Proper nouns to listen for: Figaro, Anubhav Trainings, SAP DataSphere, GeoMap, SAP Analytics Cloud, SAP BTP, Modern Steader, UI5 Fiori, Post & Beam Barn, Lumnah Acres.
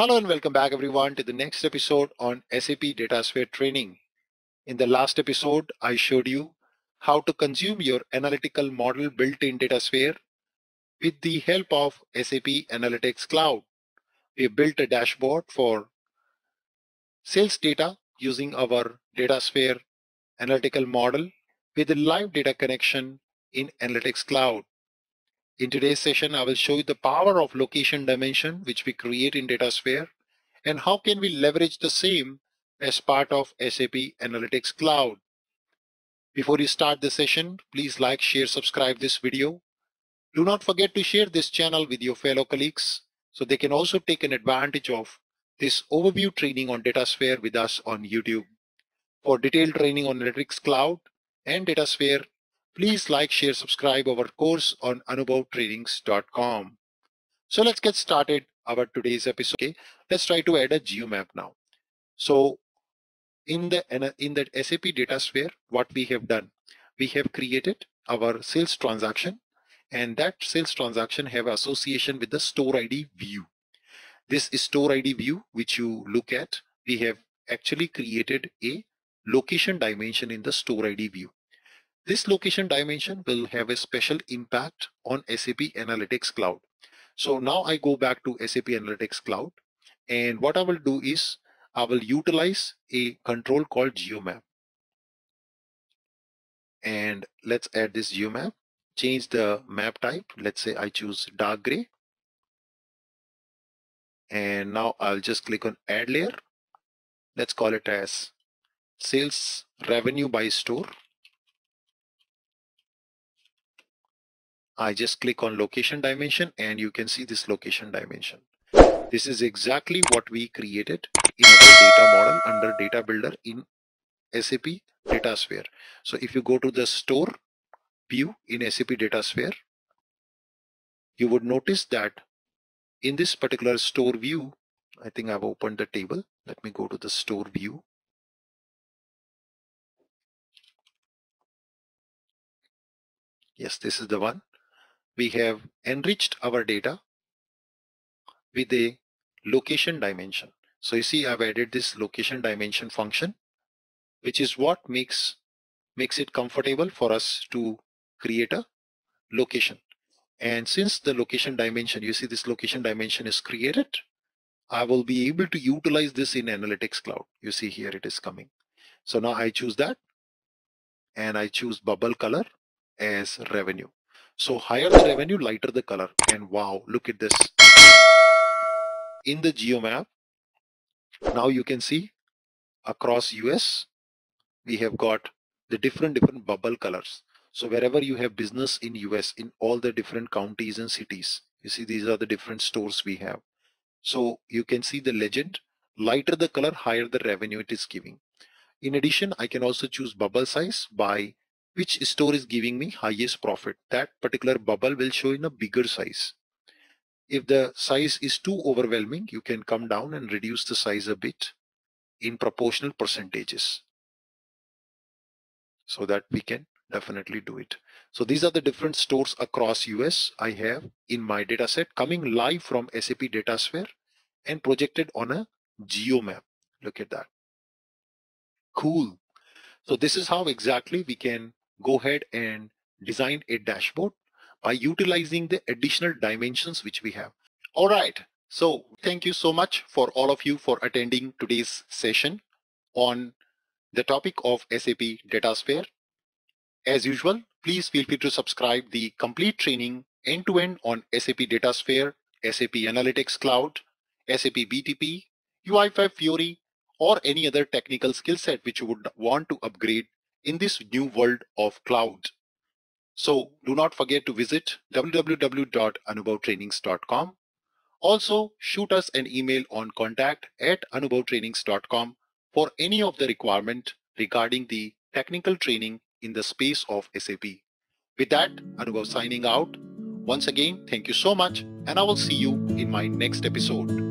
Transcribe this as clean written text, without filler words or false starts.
Hello and welcome back everyone to the next episode on SAP DataSphere training. In the last episode, I showed you how to consume your analytical model built in DataSphere with the help of SAP Analytics Cloud. We built a dashboard for sales data using our DataSphere analytical model with a live data connection in Analytics Cloud. In today's session, I will show you the power of location dimension which we create in DataSphere and how can we leverage the same as part of SAP Analytics Cloud. Before you start the session, please like, share, subscribe this video. Do not forget to share this channel with your fellow colleagues so they can also take an advantage of this overview training on DataSphere with us on YouTube. For detailed training on Analytics Cloud and DataSphere, please like, share, subscribe our course on anubhavtrainings.com. So let's get started our today's episode. Okay, let's try to add a GeoMap now. So in the SAP DataSphere, what we have done, we have created our sales transaction, and that sales transaction have association with the store ID view. This is store ID view which you look at. We have actually created a location dimension in the store ID view. This location dimension will have a special impact on SAP Analytics Cloud. So now I go back to SAP Analytics Cloud, and what I will do is I will utilize a control called GeoMap. And let's add this GeoMap, change the map type. Let's say I choose dark gray. And now I'll just click on add layer. Let's call it as sales revenue by store. I just click on location dimension and you can see this location dimension. This is exactly what we created in our data model under data builder in SAP DataSphere. So if you go to the store view in SAP DataSphere, you would notice that in this particular store view, I think I've opened the table. Let me go to the store view. Yes, this is the one. We have enriched our data with a location dimension. So you see I've added this location dimension function, which is what makes it comfortable for us to create a location. And since the location dimension, you see this location dimension is created, I will be able to utilize this in Analytics Cloud. You see here it is coming. So now I choose that and I choose bubble color as revenue. So higher the revenue, lighter the color. And wow, look at this. In the GeoMap, now you can see across US, we have got the different bubble colors. So wherever you have business in US, in all the different counties and cities, you see these are the different stores we have. So you can see the legend, lighter the color, higher the revenue it is giving. In addition, I can also choose bubble size by which store is giving me highest profit. That particular bubble will show in a bigger size. If the size is too overwhelming, you can come down and reduce the size a bit in proportional percentages so that we can definitely do it. So these are the different stores across US I have in my data set coming live from SAP DataSphere and projected on a GeoMap. Look at that. Cool. So this is how exactly we can go ahead and design a dashboard by utilizing the additional dimensions which we have. All right, so thank you so much for all of you for attending today's session on the topic of SAP DataSphere. As usual, please feel free to subscribe the complete training end-to-end on SAP DataSphere, SAP Analytics Cloud, SAP BTP, UI5 Fiori, or any other technical skill set which you would want to upgrade in this new world of cloud. So do not forget to visit www.anubhavtrainings.com. Also shoot us an email on contact@anubhavtrainings.com for any of the requirement regarding the technical training in the space of SAP. With that, Anubhav signing out. Once again, thank you so much and I will see you in my next episode.